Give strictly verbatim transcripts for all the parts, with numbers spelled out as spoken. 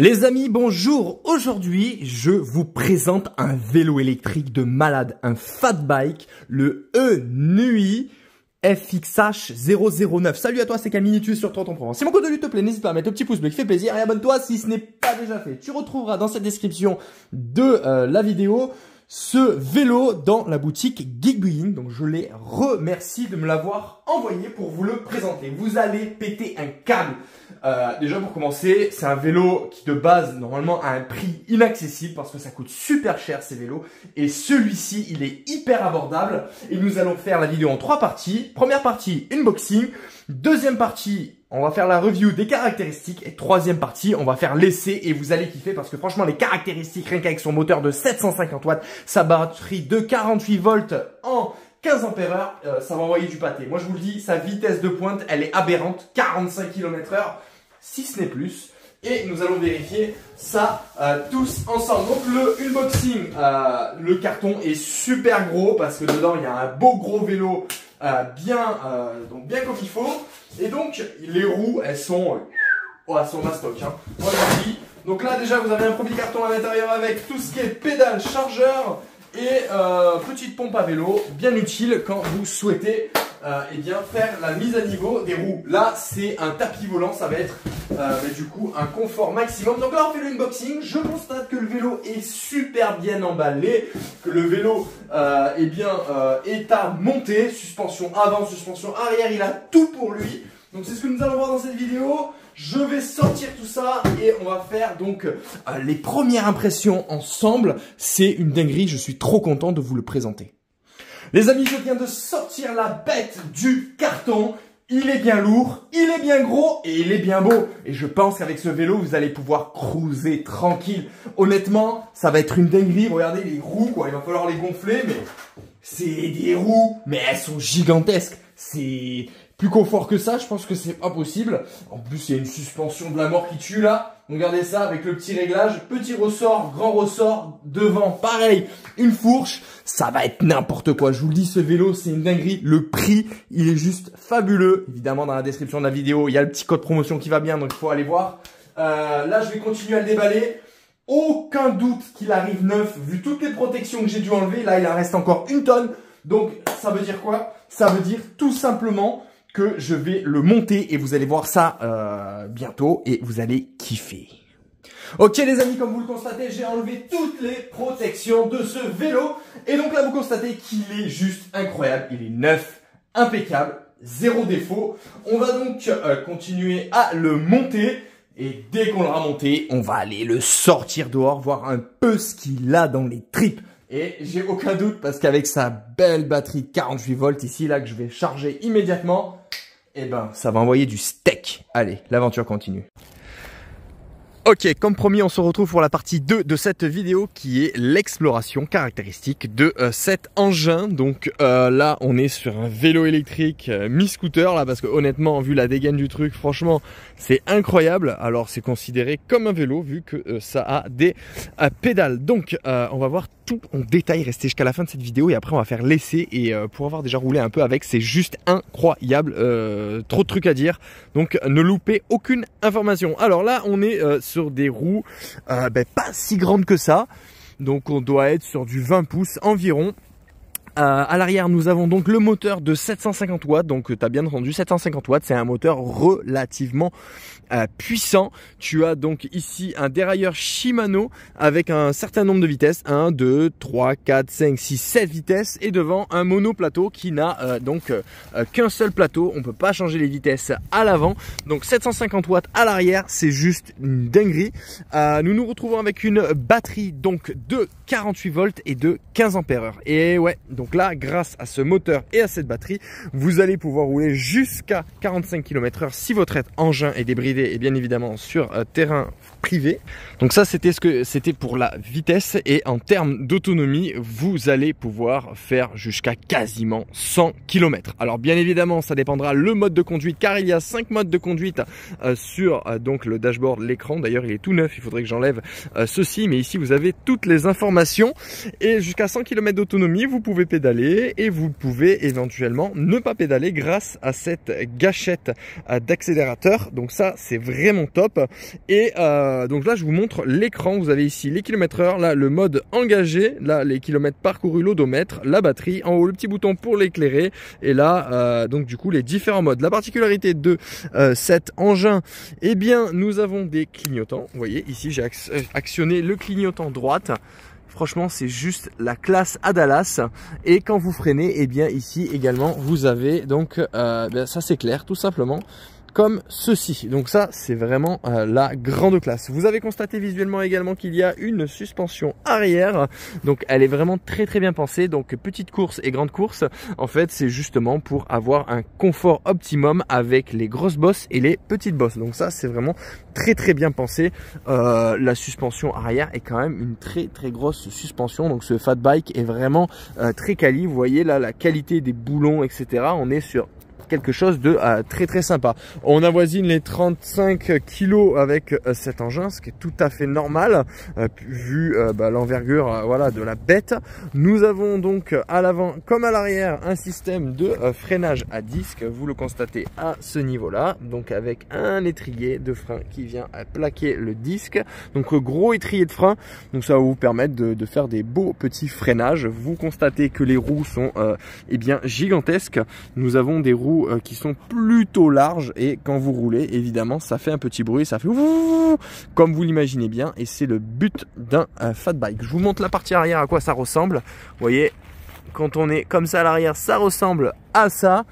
Les amis, bonjour. Aujourd'hui, je vous présente un vélo électrique de malade, un fat bike, le E N U I F X H zéro zéro neuf. Salut à toi, c'est Camille, tu es sur Trott en Provence. Si mon contenu te plaît, n'hésite pas à mettre le petit pouce bleu qui fait plaisir et abonne-toi si ce n'est pas déjà fait. Tu retrouveras dans cette description de euh, la vidéo ce vélo dans la boutique Geekbuying. Donc je les remercie de me l'avoir envoyé pour vous le présenter. Vous allez péter un câble. Euh, déjà pour commencer, c'est un vélo qui de base normalement a un prix inaccessible parce que ça coûte super cher ces vélos. Et celui-ci, il est hyper abordable. Et nous allons faire la vidéo en trois parties. Première partie, unboxing. Deuxième partie, on va faire la review des caractéristiques. Et troisième partie, on va faire l'essai et vous allez kiffer parce que franchement, les caractéristiques, rien qu'avec son moteur de sept cent cinquante watts, sa batterie de quarante-huit volts en quinze ampères heure, euh, ça va envoyer du pâté. Moi, je vous le dis, sa vitesse de pointe, elle est aberrante, quarante-cinq kilomètres heure, si ce n'est plus. Et nous allons vérifier ça euh, tous ensemble. Donc le unboxing, euh, le carton est super gros parce que dedans, il y a un beau gros vélo. Euh, bien, euh, donc bien comme il faut. Et donc les roues, elles sont euh, oh, elles sont mastoc, hein. Donc là déjà vous avez un premier carton à l'intérieur avec tout ce qui est pédale, chargeur et euh, petite pompe à vélo, bien utile quand vous souhaitez euh, eh bien, faire la mise à niveau des roues. Là c'est un tapis volant, ça va être euh, mais du coup un confort maximum. Donc là on fait le unboxing, je constate que le vélo est super bien emballé, que le vélo euh, eh bien, euh, est à monter, suspension avant, suspension arrière, il a tout pour lui. Donc c'est ce que nous allons voir dans cette vidéo. Je vais sortir tout ça et on va faire donc euh, les premières impressions ensemble. C'est une dinguerie, je suis trop content de vous le présenter. Les amis, je viens de sortir la bête du carton. Il est bien lourd, il est bien gros et il est bien beau. Et je pense qu'avec ce vélo, vous allez pouvoir cruiser tranquille. Honnêtement, ça va être une dinguerie. Regardez les roues, quoi. Il va falloir les gonfler, mais c'est des roues, mais elles sont gigantesques. C'est... plus confort que ça, je pense que c'est pas possible. En plus, il y a une suspension de la mort qui tue là. Regardez ça avec le petit réglage. Petit ressort, grand ressort, devant, pareil, une fourche. Ça va être n'importe quoi. Je vous le dis, ce vélo, c'est une dinguerie. Le prix, il est juste fabuleux. Évidemment, dans la description de la vidéo, il y a le petit code promotion qui va bien, donc il faut aller voir. Euh, là, je vais continuer à le déballer. Aucun doute qu'il arrive neuf, vu toutes les protections que j'ai dû enlever. Là, il en reste encore une tonne. Donc, ça veut dire quoi? Ça veut dire tout simplement que je vais le monter et vous allez voir ça euh, bientôt et vous allez kiffer. Ok les amis, comme vous le constatez, j'ai enlevé toutes les protections de ce vélo. Et donc là vous constatez qu'il est juste incroyable, il est neuf, impeccable, zéro défaut. On va donc euh, continuer à le monter. Et dès qu'on l'aura monté, on va aller le sortir dehors, voir un peu ce qu'il a dans les tripes. Et j'ai aucun doute parce qu'avec sa belle batterie de quarante-huit volts ici, là, que je vais charger immédiatement, eh ben, ça va envoyer du steak. Allez, l'aventure continue. Ok, comme promis, on se retrouve pour la partie deux de cette vidéo qui est l'exploration caractéristique de euh, cet engin. Donc euh, là, on est sur un vélo électrique euh, mi-scooter là parce que honnêtement, vu la dégaine du truc, franchement, c'est incroyable. Alors, c'est considéré comme un vélo vu que euh, ça a des euh, pédales. Donc, euh, on va voir tout en détail. Restez jusqu'à la fin de cette vidéo et après, on va faire l'essai. Et euh, pour avoir déjà roulé un peu avec, c'est juste incroyable. Euh, trop de trucs à dire. Donc, ne loupez aucune information. Alors là, on est euh, sur des roues euh, ben, pas si grandes que ça, donc on doit être sur du vingt pouces environ. Euh, à l'arrière nous avons donc le moteur de sept cent cinquante watts, donc tu as bien entendu sept cent cinquante watts, c'est un moteur relativement euh, puissant. Tu as donc ici un dérailleur Shimano avec un certain nombre de vitesses, un, deux, trois, quatre, cinq, six, sept vitesses, et devant un monoplateau qui n'a euh, donc euh, qu'un seul plateau, on peut pas changer les vitesses à l'avant, donc sept cent cinquante watts à l'arrière, c'est juste une dinguerie. Euh, nous nous retrouvons avec une batterie donc de quarante-huit volts et de quinze ampères heure, et ouais, donc Donc là, grâce à ce moteur et à cette batterie, vous allez pouvoir rouler jusqu'à quarante-cinq kilomètres heure si votre engin est débridé et bien évidemment sur euh, terrain privé. Donc ça, c'était ce que c'était pour la vitesse. Et en termes d'autonomie, vous allez pouvoir faire jusqu'à quasiment cent kilomètres. Alors bien évidemment, ça dépendra le mode de conduite car il y a cinq modes de conduite euh, sur euh, donc le dashboard, l'écran. D'ailleurs, il est tout neuf, il faudrait que j'enlève euh, ceci. Mais ici, vous avez toutes les informations. Et jusqu'à cent kilomètres d'autonomie, vous pouvez pédaler pédaler et vous pouvez éventuellement ne pas pédaler grâce à cette gâchette d'accélérateur. Donc ça, c'est vraiment top. Et euh, donc là, je vous montre l'écran. Vous avez ici les kilomètres heure, là le mode engagé, là les kilomètres parcourus, l'odomètre, la batterie, en haut le petit bouton pour l'éclairer, et là euh, donc du coup les différents modes. La particularité de euh, cet engin, et eh bien nous avons des clignotants. Vous voyez ici, j'ai actionné le clignotant droite. Franchement, c'est juste la classe à Dallas. Et quand vous freinez, et eh bien ici également vous avez donc euh, ben, ça s'éclaire tout simplement, comme ceci. Donc ça, c'est vraiment euh, la grande classe. Vous avez constaté visuellement également qu'il y a une suspension arrière, donc elle est vraiment très très bien pensée. Donc petite course et grande course, en fait, c'est justement pour avoir un confort optimum avec les grosses bosses et les petites bosses. Donc ça, c'est vraiment très très bien pensé. Euh, la suspension arrière est quand même une très très grosse suspension, donc ce Fat Bike est vraiment euh, très quali. Vous voyez là la qualité des boulons, et cetera. On est sur quelque chose de euh, très très sympa. On avoisine les trente-cinq kilos avec euh, cet engin, ce qui est tout à fait normal euh, vu euh, bah, l'envergure euh, voilà, de la bête. Nous avons donc à l'avant comme à l'arrière un système de euh, freinage à disque, vous le constatez à ce niveau là, donc avec un étrier de frein qui vient à plaquer le disque, donc le gros étrier de frein. Donc ça va vous permettre de, de faire des beaux petits freinages. Vous constatez que les roues sont euh, eh bien gigantesques. Nous avons des roues qui sont plutôt larges, et quand vous roulez, évidemment, ça fait un petit bruit, ça fait ouh, comme vous l'imaginez bien, et c'est le but d'un euh, fat bike. Je vous montre la partie arrière, à quoi ça ressemble. Vous voyez, quand on est comme ça à l'arrière, ça ressemble à ça.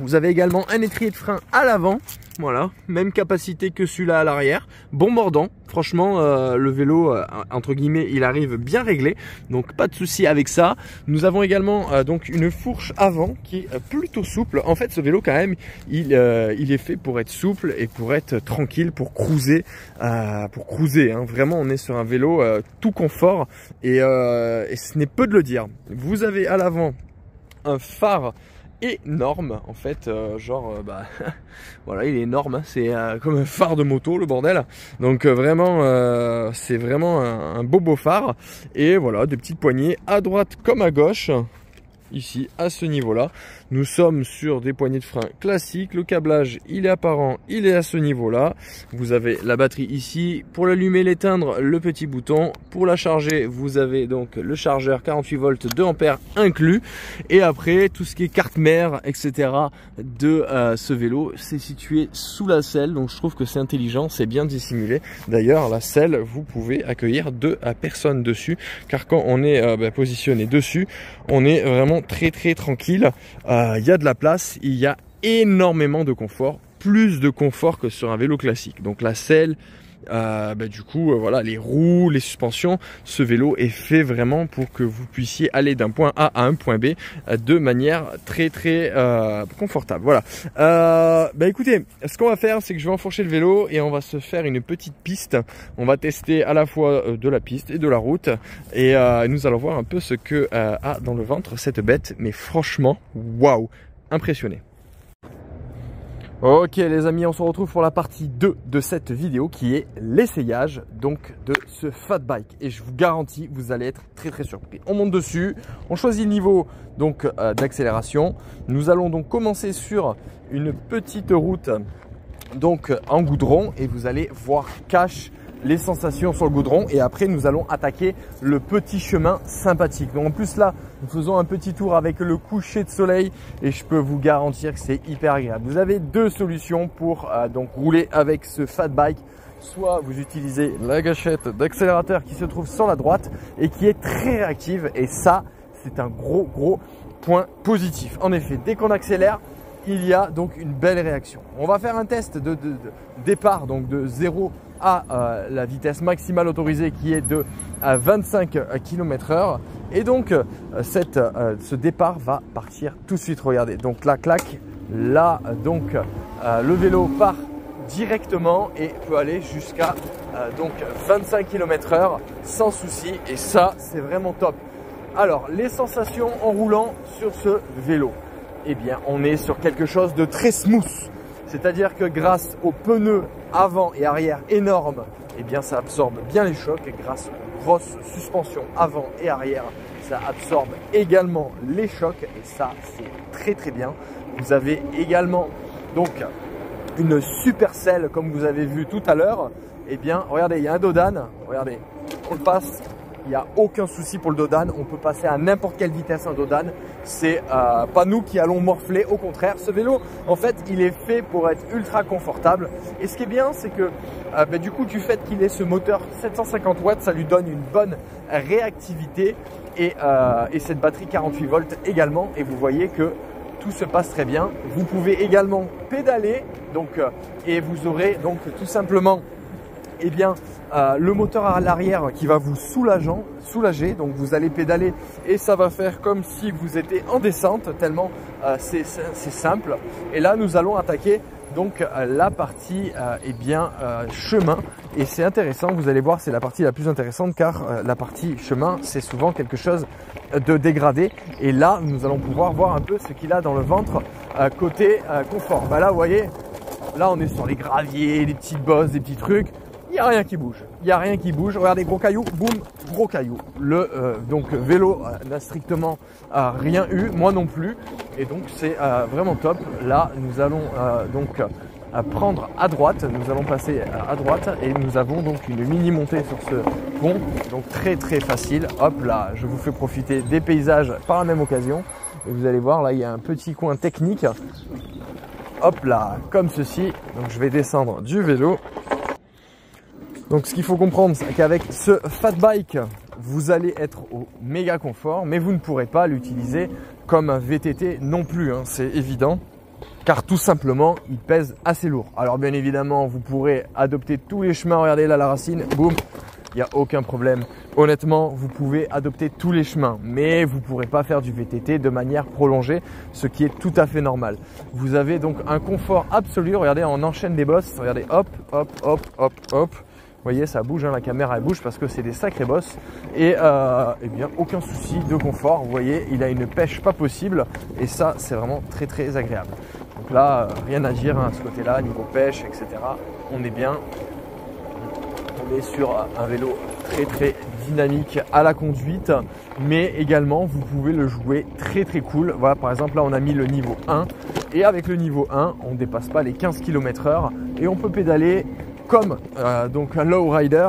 Vous avez également un étrier de frein à l'avant. Voilà, même capacité que celui-là à l'arrière. Bon mordant, franchement, euh, le vélo, euh, entre guillemets, il arrive bien réglé. Donc, pas de souci avec ça. Nous avons également euh, donc une fourche avant qui est plutôt souple. En fait, ce vélo, quand même, il, euh, il est fait pour être souple et pour être tranquille, pour cruiser. Euh, pour cruiser, hein. Vraiment, on est sur un vélo euh, tout confort, et, euh, et ce n'est peu de le dire. Vous avez à l'avant un phare énorme, en fait, euh, genre euh, bah voilà, il est énorme, c'est euh, comme un phare de moto, le bordel. Donc euh, vraiment euh, c'est vraiment un, un beau beau phare. Et voilà, des petites poignées à droite comme à gauche. Ici, à ce niveau-là, nous sommes sur des poignées de frein classiques. Le câblage, il est apparent, il est à ce niveau-là. Vous avez la batterie ici. Pour l'allumer, l'éteindre, le petit bouton. Pour la charger, vous avez donc le chargeur quarante-huit volts, deux ampères inclus. Et après, tout ce qui est carte mère, et cetera de euh, ce vélo, c'est situé sous la selle. Donc, je trouve que c'est intelligent, c'est bien dissimulé. D'ailleurs, la selle, vous pouvez accueillir deux à personnes dessus, car quand on est euh, bah, positionné dessus, on est vraiment très très tranquille. Euh, y a de la place, il y a énormément de confort, plus de confort que sur un vélo classique. Donc la selle, euh, bah, du coup euh, voilà, les roues, les suspensions, ce vélo est fait vraiment pour que vous puissiez aller d'un point A à un point B euh, de manière très très euh, confortable. Voilà, euh, bah écoutez, ce qu'on va faire, c'est que je vais enfourcher le vélo et on va se faire une petite piste. On va tester à la fois euh, de la piste et de la route, et euh, nous allons voir un peu ce que euh, a dans le ventre cette bête. Mais franchement, waouh, impressionné. Ok les amis, on se retrouve pour la partie deux de cette vidéo qui est l'essayage donc de ce Fat Bike, et je vous garantis, vous allez être très très surpris. On monte dessus, on choisit le niveau donc euh, d'accélération. Nous allons donc commencer sur une petite route donc en goudron, et vous allez voir cash les sensations sur le goudron, et après nous allons attaquer le petit chemin sympathique. Donc en plus là, nous faisons un petit tour avec le coucher de soleil, et je peux vous garantir que c'est hyper agréable. Vous avez deux solutions pour euh, donc rouler avec ce Fat Bike. Soit vous utilisez la gâchette d'accélérateur qui se trouve sur la droite et qui est très réactive, et ça c'est un gros gros point positif. En effet, dès qu'on accélère, il y a donc une belle réaction. On va faire un test de, de, de départ, donc de zéro à euh, la vitesse maximale autorisée qui est de à vingt-cinq kilomètres heure, et donc euh, cette, euh, ce départ va partir tout de suite. Regardez, donc la claque là, donc euh, le vélo part directement et peut aller jusqu'à euh, donc vingt-cinq kilomètres heure sans souci, et ça c'est vraiment top. Alors les sensations en roulant sur ce vélo, eh bien on est sur quelque chose de très smooth, c'est à dire que grâce aux pneus avant et arrière énorme, eh bien ça absorbe bien les chocs et grâce aux grosses suspensions avant et arrière, ça absorbe également les chocs et ça c'est très très bien. Vous avez également donc une supercelle comme vous avez vu tout à l'heure. Eh bien regardez, il y a un dodane, regardez, on le passe, il n'y a aucun souci pour le dodane, on peut passer à n'importe quelle vitesse un dodane, c'est euh, pas nous qui allons morfler, au contraire, ce vélo en fait il est fait pour être ultra confortable et ce qui est bien c'est que euh, bah, du coup du fait qu'il ait ce moteur sept cent cinquante watts, ça lui donne une bonne réactivité et, euh, et cette batterie quarante-huit volts également et vous voyez que tout se passe très bien. Vous pouvez également pédaler donc, euh, et vous aurez donc tout simplement eh bien, euh, le moteur à l'arrière qui va vous soulageant, soulager, donc vous allez pédaler et ça va faire comme si vous étiez en descente, tellement euh, c'est simple. Et là, nous allons attaquer donc euh, la partie euh, eh bien, euh, chemin et c'est intéressant, vous allez voir, c'est la partie la plus intéressante car euh, la partie chemin, c'est souvent quelque chose de dégradé et là, nous allons pouvoir voir un peu ce qu'il a dans le ventre euh, côté euh, confort. Bah là, vous voyez, là, on est sur les graviers, les petites bosses, des petits trucs. Il n'y a rien qui bouge, il n'y a rien qui bouge. Regardez, gros caillou, boum, gros caillou. Le euh, donc, vélo euh, n'a strictement euh, rien eu, moi non plus. Et donc, c'est euh, vraiment top. Là, nous allons euh, donc euh, prendre à droite. Nous allons passer à droite et nous avons donc une mini montée sur ce pont. Donc, très, très facile. Hop là, je vous fais profiter des paysages par la même occasion. Et vous allez voir, là, il y a un petit coin technique. Hop là, comme ceci. Donc, je vais descendre du vélo. Donc ce qu'il faut comprendre, c'est qu'avec ce Fat Bike, vous allez être au méga confort, mais vous ne pourrez pas l'utiliser comme un V T T non plus, hein, c'est évident, car tout simplement, il pèse assez lourd. Alors bien évidemment, vous pourrez adopter tous les chemins, regardez là la racine, boum, il n'y a aucun problème. Honnêtement, vous pouvez adopter tous les chemins, mais vous ne pourrez pas faire du V T T de manière prolongée, ce qui est tout à fait normal. Vous avez donc un confort absolu, regardez, on enchaîne des bosses, regardez, hop, hop, hop, hop, hop. Vous voyez, ça bouge, hein, la caméra elle bouge parce que c'est des sacrées bosses. Et euh, eh bien, aucun souci de confort. Vous voyez, il a une pêche pas possible. Et ça, c'est vraiment très très agréable. Donc là, euh, rien à dire hein, à ce côté-là, niveau pêche, et cetera. On est bien. On est sur un vélo très très dynamique à la conduite. Mais également, vous pouvez le jouer très très cool. Voilà, par exemple, là, on a mis le niveau un. Et avec le niveau un, on ne dépasse pas les quinze kilomètres heure. Et on peut pédaler comme euh, donc un low rider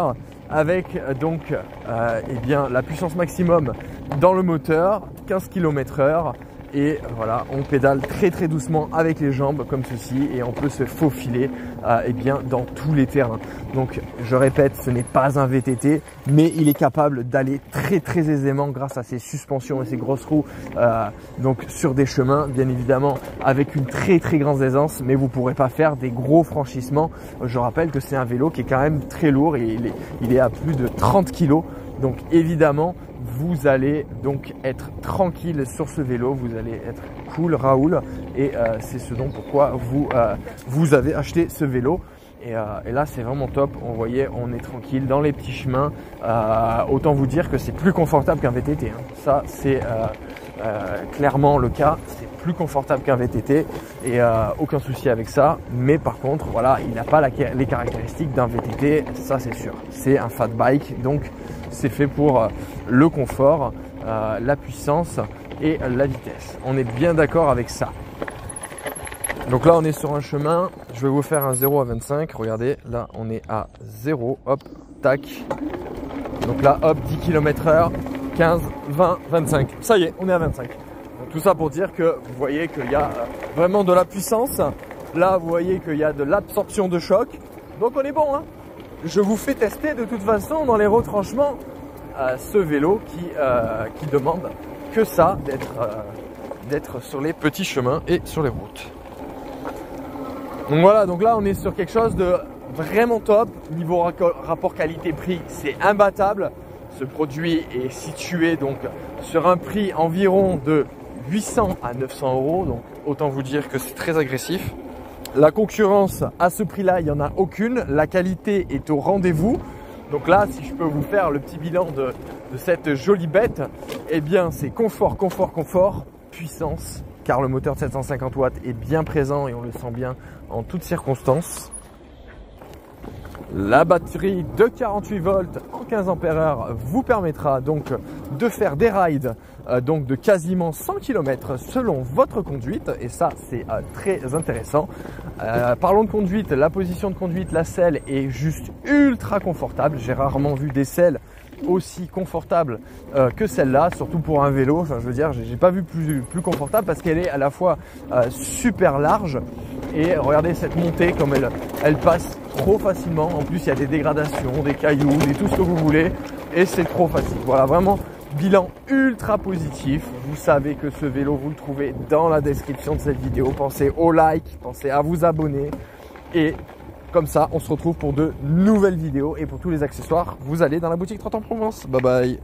avec euh, donc euh, eh bien, la puissance maximum dans le moteur, quinze kilomètres heure et voilà, on pédale très très doucement avec les jambes comme ceci et on peut se faufiler euh, eh bien, dans tous les terrains. Donc je répète, ce n'est pas un V T T mais il est capable d'aller très très aisément grâce à ses suspensions et ses grosses roues euh, donc sur des chemins bien évidemment avec une très très grande aisance, mais vous ne pourrez pas faire des gros franchissements. Je rappelle que c'est un vélo qui est quand même très lourd et il est, il est à plus de trente kilos. Donc évidemment, vous allez donc être tranquille sur ce vélo, vous allez être cool Raoul et euh, c'est ce dont pourquoi vous, euh, vous avez acheté ce vélo. Et, euh, et là c'est vraiment top, on voyait, on est tranquille dans les petits chemins, euh, autant vous dire que c'est plus confortable qu'un V T T, hein. Ça c'est euh, euh, clairement le cas, c'est plus confortable qu'un V T T et euh, aucun souci avec ça, mais par contre voilà, il n'a pas la, les caractéristiques d'un V T T, ça c'est sûr, c'est un fat bike, donc c'est fait pour euh, le confort, euh, la puissance et euh, la vitesse, on est bien d'accord avec ça. Donc là, on est sur un chemin, je vais vous faire un zéro à vingt-cinq, regardez, là, on est à zéro, hop, tac. Donc là, hop, dix kilomètres heure, quinze, vingt, vingt-cinq. Ça y est, on est à vingt-cinq. Donc tout ça pour dire que vous voyez qu'il y a vraiment de la puissance. Là, vous voyez qu'il y a de l'absorption de choc. Donc on est bon, hein. Je vous fais tester de toute façon dans les retranchements euh, ce vélo qui, euh, qui demande que ça, d'être euh, d'être sur les petits chemins et sur les routes. Donc voilà, donc là on est sur quelque chose de vraiment top, niveau rapport qualité-prix, c'est imbattable. Ce produit est situé donc sur un prix environ de huit cents à neuf cents euros, donc autant vous dire que c'est très agressif. La concurrence à ce prix-là, il n'y en a aucune, la qualité est au rendez-vous. Donc là, si je peux vous faire le petit bilan de, de cette jolie bête, eh bien c'est confort, confort, confort, puissance, car le moteur de sept cent cinquante watts est bien présent et on le sent bien en toutes circonstances. La batterie de quarante-huit volts en quinze ampères heure vous permettra donc de faire des rides euh, donc de quasiment cent kilomètres selon votre conduite, et ça c'est euh, très intéressant. Euh, parlons de conduite, la position de conduite, la selle est juste ultra confortable. J'ai rarement vu des selles aussi confortable euh, que celle-là, surtout pour un vélo. Enfin, je veux dire, j'ai pas vu plus, plus confortable, parce qu'elle est à la fois euh, super large, et regardez cette montée comme elle, elle passe trop facilement. En plus, il y a des dégradations, des cailloux, des tout ce que vous voulez, et c'est trop facile. Voilà, vraiment bilan ultra positif. Vous savez que ce vélo, vous le trouvez dans la description de cette vidéo. Pensez au like, pensez à vous abonner, et comme ça, on se retrouve pour de nouvelles vidéos, et pour tous les accessoires, vous allez dans la boutique Trott en Provence. Bye bye.